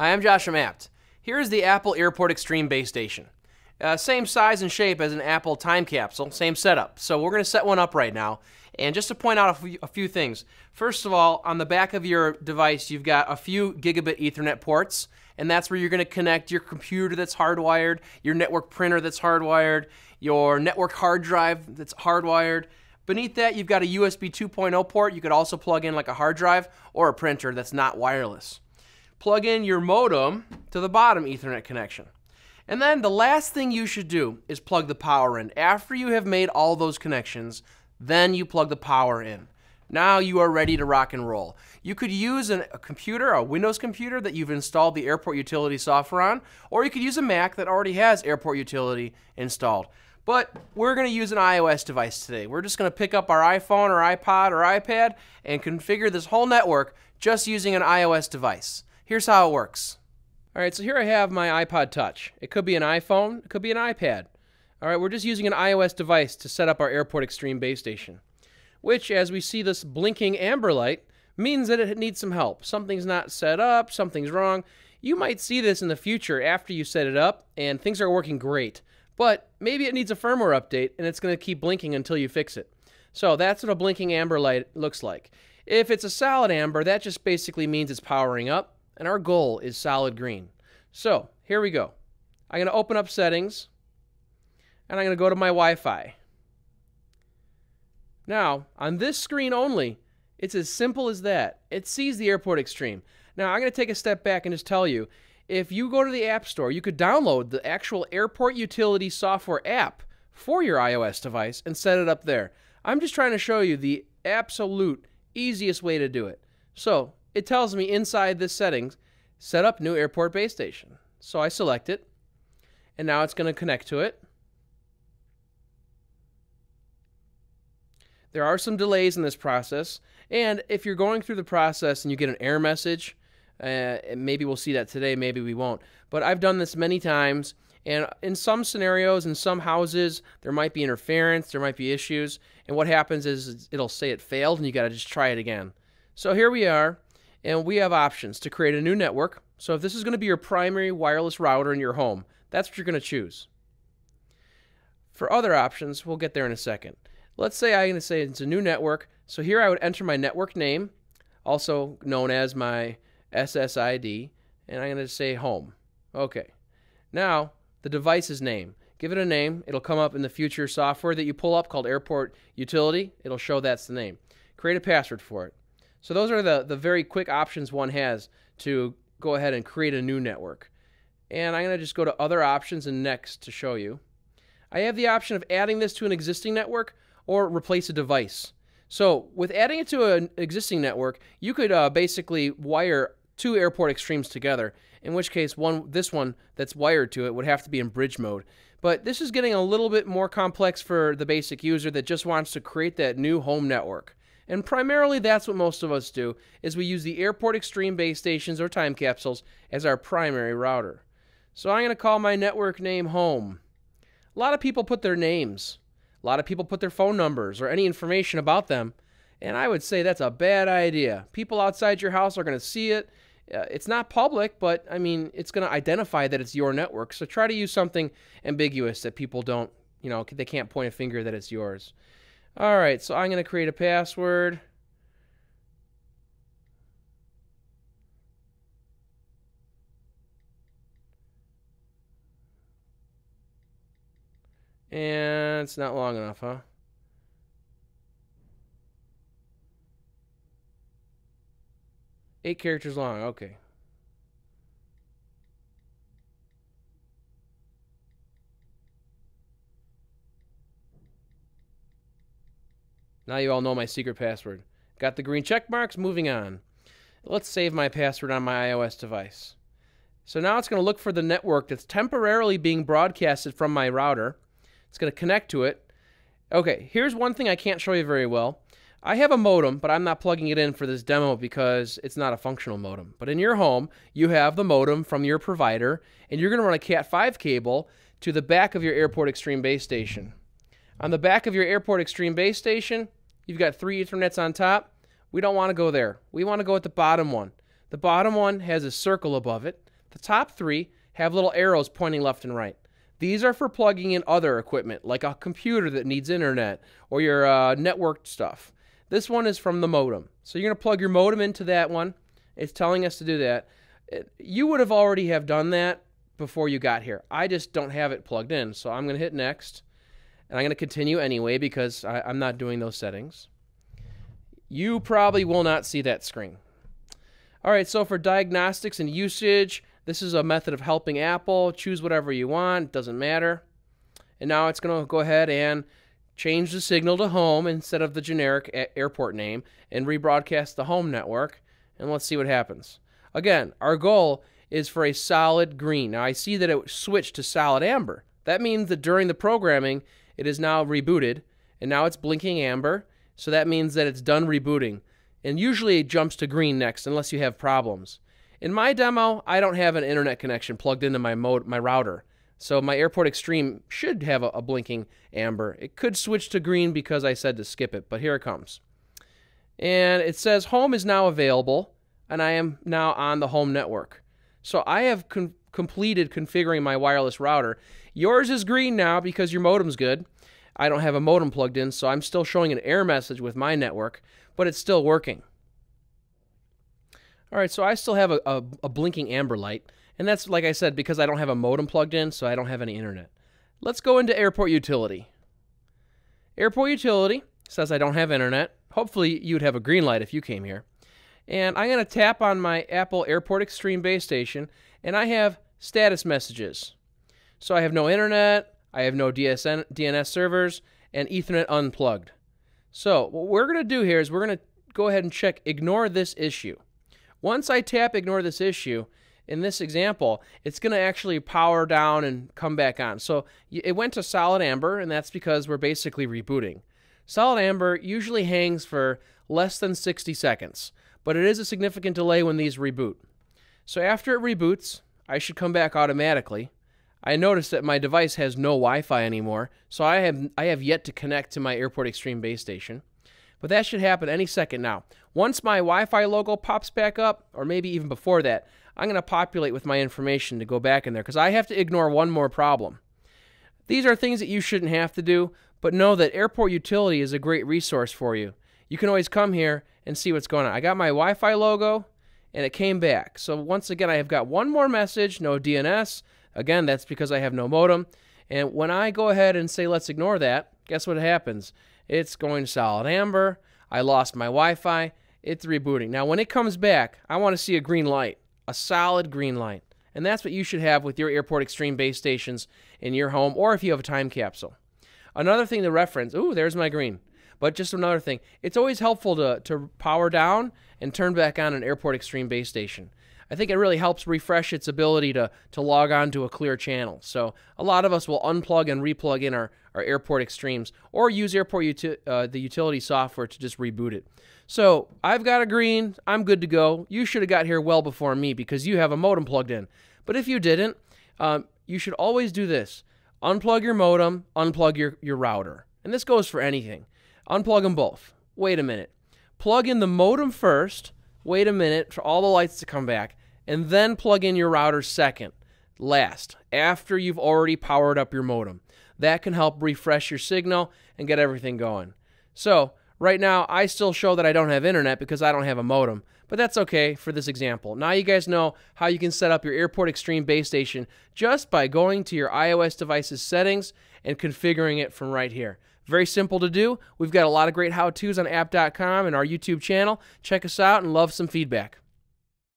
Hi, I'm Josh from Abt. Here is the Apple Airport Extreme Base Station. Same size and shape as an Apple time capsule, same setup. So we're going to set one up right now. And just to point out a few things. First of all, on the back of your device, you've got a few gigabit Ethernet ports, and that's where you're going to connect your computer that's hardwired, your network printer that's hardwired, your network hard drive that's hardwired. Beneath that, you've got a USB 2.0 port. You could also plug in like a hard drive or a printer that's not wireless. Plug in your modem to the bottom Ethernet connection. And then the last thing you should do is plug the power in. After you have made all those connections, then you plug the power in. Now you are ready to rock and roll. You could use a computer, a Windows computer that you've installed the Airport Utility software on, or you could use a Mac that already has Airport Utility installed. But we're going to use an iOS device today. We're just going to pick up our iPhone or iPod or iPad and configure this whole network just using an iOS device. Here's how it works. Alright, so here I have my iPod Touch. It could be an iPhone, it could be an iPad. Alright, we're just using an iOS device to set up our Airport Extreme Base Station, which, as we see this blinking amber light, means that it needs some help. Something's not set up, something's wrong. You might see this in the future after you set it up and things are working great. But maybe it needs a firmware update and it's going to keep blinking until you fix it. So that's what a blinking amber light looks like. If it's a solid amber, that just basically means it's powering up. And our goal is solid green. So here we go. I'm going to open up settings and I'm going to go to my Wi-Fi. Now on this screen only, it's as simple as that. It sees the Airport Extreme. Now I'm going to take a step back and just tell you, if you go to the App Store, you could download the actual Airport Utility software app for your iOS device and set it up there. I'm just trying to show you the absolute easiest way to do it. So it tells me inside this settings, set up new airport base station. So I select it, and now it's going to connect to it. There are some delays in this process, and if you're going through the process and you get an error message, maybe we'll see that today, maybe we won't. But I've done this many times, and in some scenarios, in some houses, there might be interference, there might be issues, and what happens is it'll say it failed, and you got to just try it again. So here we are. And we have options to create a new network. So if this is going to be your primary wireless router in your home, that's what you're going to choose. For other options, we'll get there in a second. Let's say I'm going to say it's a new network. So here I would enter my network name, also known as my SSID, and I'm going to say home. Okay. Now the device's name. Give it a name. It'll come up in the future software that you pull up called Airport Utility. It'll show that's the name. Create a password for it. So those are the very quick options one has to go ahead and create a new network. And I'm going to just go to other options and next to show you. I have the option of adding this to an existing network or replace a device. So with adding it to an existing network, you could basically wire two Airport Extremes together, in which case this one that's wired to it would have to be in bridge mode. But this is getting a little bit more complex for the basic user that just wants to create that new home network. And primarily that's what most of us do, is we use the Airport Extreme Base Stations or time capsules as our primary router. So I'm going to call my network name home. A lot of people put their names. A lot of people put their phone numbers or any information about them. And I would say that's a bad idea. People outside your house are going to see it. It's not public, but I mean, it's going to identify that it's your network. So try to use something ambiguous that people don't, you know, they can't point a finger that it's yours. Alright, so I'm going to create a password. And it's not long enough, huh? Eight characters long, okay. Now you all know my secret password. Got the green check marks, moving on. Let's save my password on my iOS device. So now it's going to look for the network that's temporarily being broadcasted from my router. It's going to connect to it. Okay, here's one thing I can't show you very well. I have a modem, but I'm not plugging it in for this demo because it's not a functional modem. But in your home, you have the modem from your provider, and you're going to run a Cat5 cable to the back of your Airport Extreme Base Station. On the back of your Airport Extreme Base Station, you've got three Ethernets on top. We don't want to go there. We want to go at the bottom one. The bottom one has a circle above it. The top three have little arrows pointing left and right. These are for plugging in other equipment, like a computer that needs internet or your network stuff. This one is from the modem. So you're going to plug your modem into that one. It's telling us to do that. You would have already have done that before you got here. I just don't have it plugged in. So I'm going to hit next. And I'm going to continue anyway because I'm not doing those settings. You probably will not see that screen. All right, so for diagnostics and usage, this is a method of helping Apple. Choose whatever you want. It doesn't matter. And now it's going to go ahead and change the signal to home instead of the generic airport name and rebroadcast the home network. And let's see what happens. Again, our goal is for a solid green. Now, I see that it switched to solid amber. That means that during the programming, it is now rebooted. And now it's blinking amber. So that means that it's done rebooting. And usually it jumps to green next unless you have problems. In my demo, I don't have an internet connection plugged into my router. So my Airport Extreme should have a blinking amber. It could switch to green because I said to skip it, but here it comes. And it says home is now available, and I am now on the home network. So I have completed configuring my wireless router. Yours is green now because your modem's good. I don't have a modem plugged in, so I'm still showing an error message with my network, but it's still working. All right, so I still have a blinking amber light, and that's, like I said, because I don't have a modem plugged in, so I don't have any internet. Let's go into Airport Utility. Airport Utility says I don't have internet. Hopefully, you'd have a green light if you came here. And I'm going to tap on my Apple Airport Extreme Base Station, and I have status messages. So I have no internet, I have no DNS servers, and Ethernet unplugged. So what we're going to do here is we're going to go ahead and check ignore this issue. Once I tap ignore this issue, in this example, it's going to actually power down and come back on. So it went to solid amber, and that's because we're basically rebooting. Solid amber usually hangs for less than 60 seconds, but it is a significant delay when these reboot. So after it reboots, I should come back automatically. I noticed that my device has no Wi-Fi anymore, so I have yet to connect to my Airport Extreme Base Station. But that should happen any second now. Once my Wi-Fi logo pops back up, or maybe even before that, I'm going to populate with my information to go back in there because I have to ignore one more problem. These are things that you shouldn't have to do, but know that Airport Utility is a great resource for you. You can always come here and see what's going on. I got my Wi-Fi logo, and it came back. So once again, I have got one more message, no DNS. Again, that's because I have no modem. And when I go ahead and say let's ignore that, guess what happens? It's going solid amber. I lost my Wi-Fi. It's rebooting. Now, when it comes back, I want to see a green light, a solid green light. And that's what you should have with your Airport Extreme Base Stations in your home or if you have a time capsule. Another thing to reference, ooh, there's my green. But just another thing, it's always helpful to power down and turn back on an Airport Extreme Base Station. I think it really helps refresh its ability to log on to a clear channel. So a lot of us will unplug and replug in our Airport Extremes or use the utility software to just reboot it. So I've got a green. I'm good to go. You should have got here well before me because you have a modem plugged in. But if you didn't, you should always do this. Unplug your modem, unplug your router. And this goes for anything. Unplug them both. Wait a minute. Plug in the modem first. Wait a minute for all the lights to come back. And then plug in your router second, last, after you've already powered up your modem. That can help refresh your signal and get everything going. So right now, I still show that I don't have internet because I don't have a modem, but that's okay for this example. Now you guys know how you can set up your Airport Extreme Base Station just by going to your iOS device's settings and configuring it from right here. Very simple to do. We've got a lot of great how-tos on apt.com and our YouTube channel. Check us out and love some feedback.